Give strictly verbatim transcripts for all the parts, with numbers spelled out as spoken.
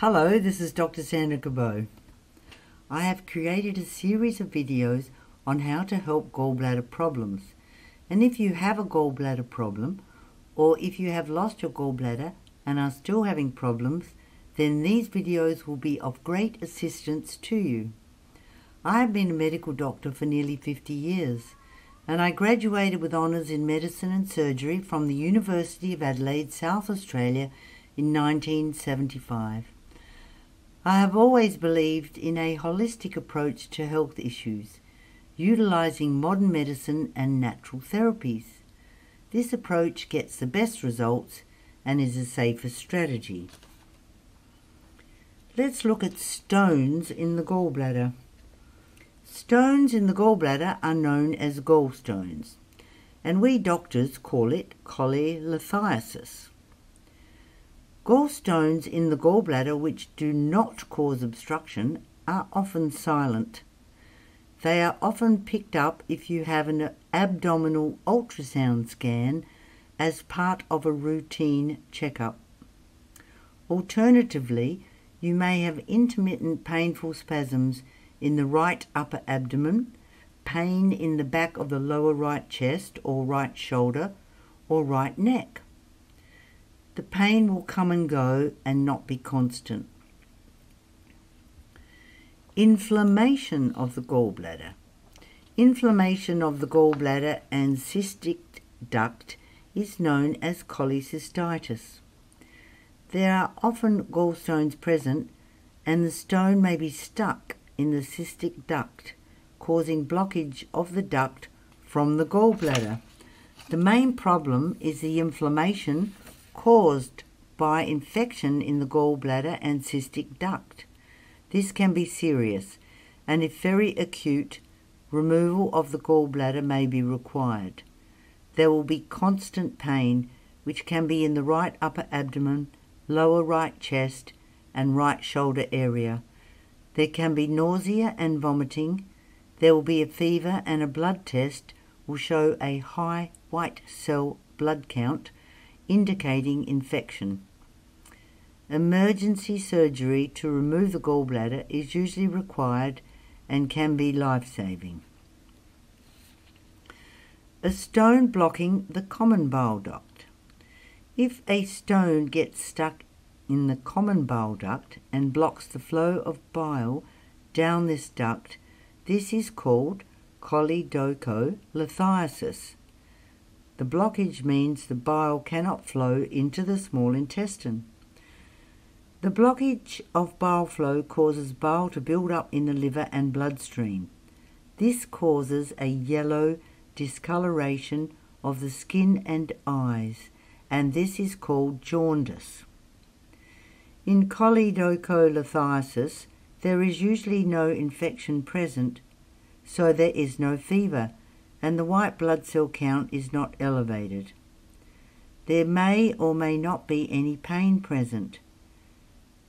Hello, this is Doctor Sandra Cabot. I have created a series of videos on how to help gallbladder problems. And if you have a gallbladder problem, or if you have lost your gallbladder and are still having problems, then these videos will be of great assistance to you. I have been a medical doctor for nearly fifty years, and I graduated with honours in medicine and surgery from the University of Adelaide, South Australia in nineteen seventy-five. I have always believed in a holistic approach to health issues, utilising modern medicine and natural therapies. This approach gets the best results and is the safest strategy. Let's look at stones in the gallbladder. Stones in the gallbladder are known as gallstones, and we doctors call it cholelithiasis. Gallstones in the gallbladder which do not cause obstruction are often silent. They are often picked up if you have an abdominal ultrasound scan as part of a routine checkup. Alternatively, you may have intermittent painful spasms in the right upper abdomen, pain in the back of the lower right chest or right shoulder or right neck. The pain will come and go and not be constant. Inflammation of the gallbladder. Inflammation of the gallbladder and cystic duct is known as cholecystitis. There are often gallstones present, and the stone may be stuck in the cystic duct, causing blockage of the duct from the gallbladder. The main problem is the inflammation caused by infection in the gallbladder and cystic duct. This can be serious, and if very acute, removal of the gallbladder may be required. There will be constant pain, which can be in the right upper abdomen, lower right chest, and right shoulder area. There can be nausea and vomiting. There will be a fever, and a blood test will show a high white cell blood count, indicating infection. Emergency surgery to remove the gallbladder is usually required and can be life-saving. A stone blocking the common bile duct. If a stone gets stuck in the common bile duct and blocks the flow of bile down this duct, this is called choledocholithiasis. The blockage means the bile cannot flow into the small intestine. The blockage of bile flow causes bile to build up in the liver and bloodstream. This causes a yellow discoloration of the skin and eyes, and this is called jaundice. In choledocholithiasis, there is usually no infection present, so there is no fever, and the white blood cell count is not elevated. There may or may not be any pain present.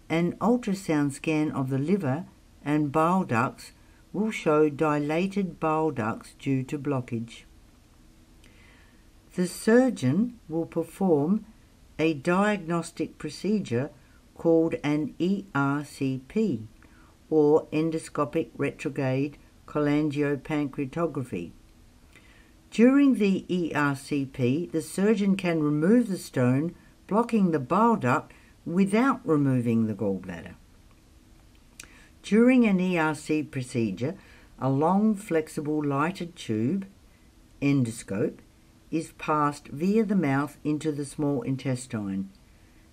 An ultrasound scan of the liver and bile ducts will show dilated bile ducts due to blockage. The surgeon will perform a diagnostic procedure called an E R C P, or endoscopic retrograde cholangiopancreatography. During the E R C P, the surgeon can remove the stone blocking the bile duct without removing the gallbladder. During an E R C procedure, a long flexible lighted tube, endoscope, is passed via the mouth into the small intestine.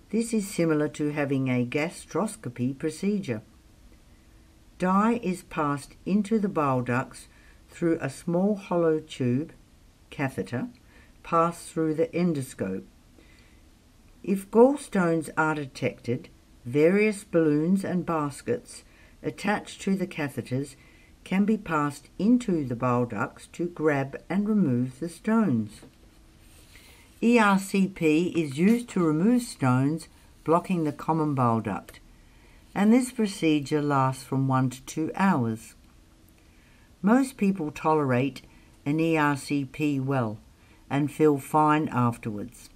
This is similar to having a gastroscopy procedure. Dye is passed into the bile ducts through a small hollow tube, catheter, pass through the endoscope. If gallstones are detected, various balloons and baskets attached to the catheters can be passed into the bile ducts to grab and remove the stones. E R C P is used to remove stones blocking the common bile duct, and this procedure lasts from one to two hours. Most people tolerate an E R C P well and feel fine afterwards.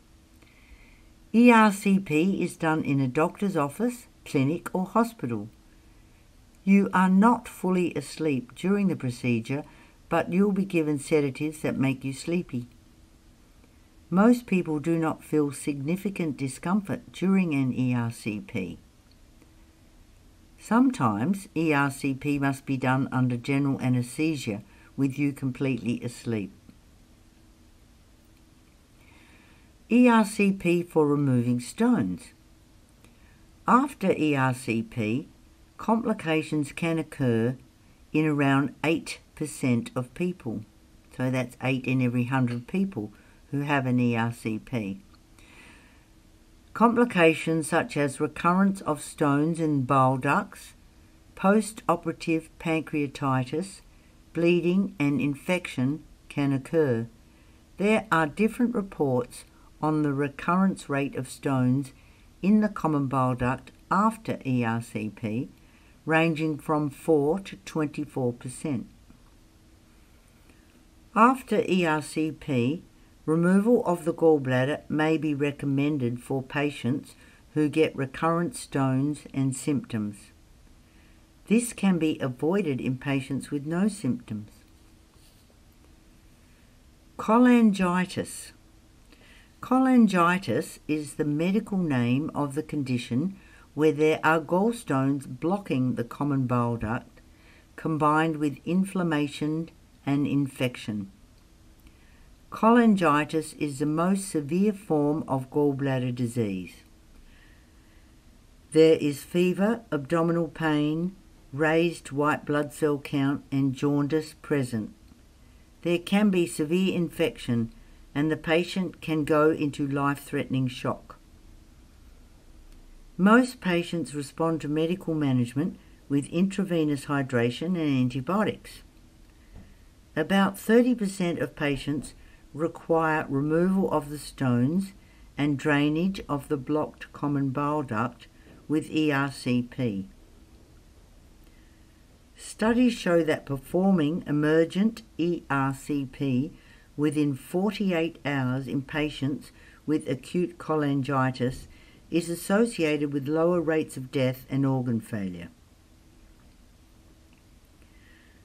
E R C P is done in a doctor's office clinic or hospital. You are not fully asleep during the procedure, but you'll be given sedatives that make you sleepy. Most people do not feel significant discomfort during an E R C P. Sometimes E R C P must be done under general anaesthesia with you completely asleep. E R C P for removing stones. After E R C P, complications can occur in around eight percent of people. So that's eight in every one hundred people who have an E R C P. Complications such as recurrence of stones in bile ducts, post-operative pancreatitis, bleeding and infection can occur. There are different reports on the recurrence rate of stones in the common bile duct after E R C P, ranging from four to twenty-four percent. After E R C P, removal of the gallbladder may be recommended for patients who get recurrent stones and symptoms. This can be avoided in patients with no symptoms. Cholangitis. Cholangitis is the medical name of the condition where there are gallstones blocking the common bile duct, combined with inflammation and infection. Cholangitis is the most severe form of gallbladder disease. There is fever, abdominal pain, raised white blood cell count and jaundice present. There can be severe infection and the patient can go into life-threatening shock. Most patients respond to medical management with intravenous hydration and antibiotics. About thirty percent of patients require removal of the stones and drainage of the blocked common bile duct with E R C P. Studies show that performing emergent E R C P within forty-eight hours in patients with acute cholangitis is associated with lower rates of death and organ failure.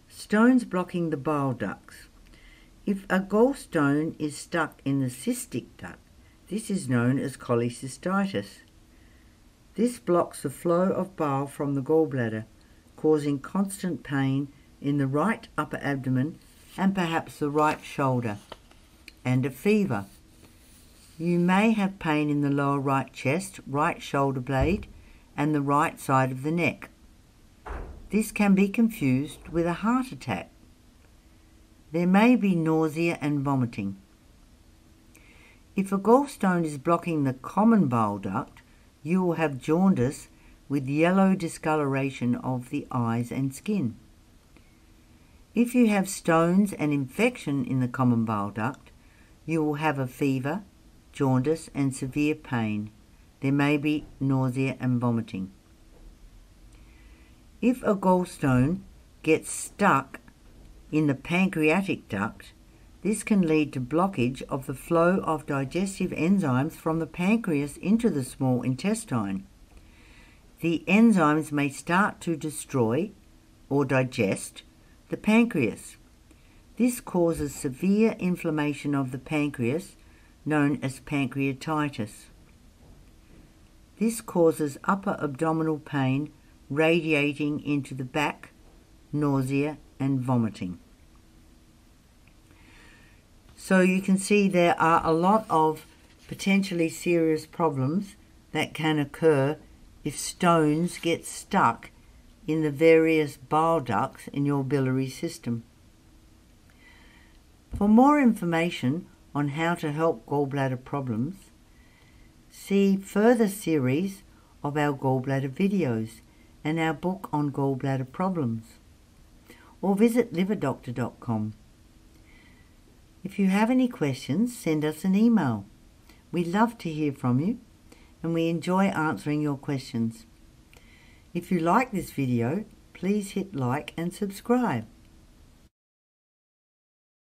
Stones blocking the bile ducts. If a gallstone is stuck in the cystic duct, this is known as cholecystitis. This blocks the flow of bile from the gallbladder, causing constant pain in the right upper abdomen and perhaps the right shoulder, and a fever. You may have pain in the lower right chest, right shoulder blade, and the right side of the neck. This can be confused with a heart attack. There may be nausea and vomiting. If a gallstone is blocking the common bile duct, you will have jaundice with yellow discoloration of the eyes and skin. If you have stones and infection in the common bile duct, you will have a fever, jaundice and severe pain. There may be nausea and vomiting. If a gallstone gets stuck in the pancreatic duct, this can lead to blockage of the flow of digestive enzymes from the pancreas into the small intestine. The enzymes may start to destroy or digest the pancreas. This causes severe inflammation of the pancreas, known as pancreatitis. This causes upper abdominal pain radiating into the back, nausea and vomiting. So you can see there are a lot of potentially serious problems that can occur if stones get stuck in the various bile ducts in your biliary system. For more information on how to help gallbladder problems, see further series of our gallbladder videos and our book on gallbladder problems, or visit liver doctor dot com. If you have any questions, send us an email. We love to hear from you and we enjoy answering your questions. If you like this video, please hit like and subscribe.